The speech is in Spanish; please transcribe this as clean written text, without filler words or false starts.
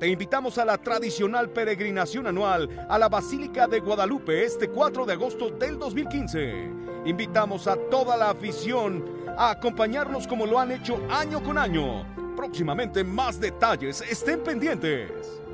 Te invitamos a la tradicional peregrinación anual a la Basílica de Guadalupe este 4 de agosto del 2015. Invitamos a toda la afición a acompañarnos como lo han hecho año con año. Próximamente más detalles, estén pendientes.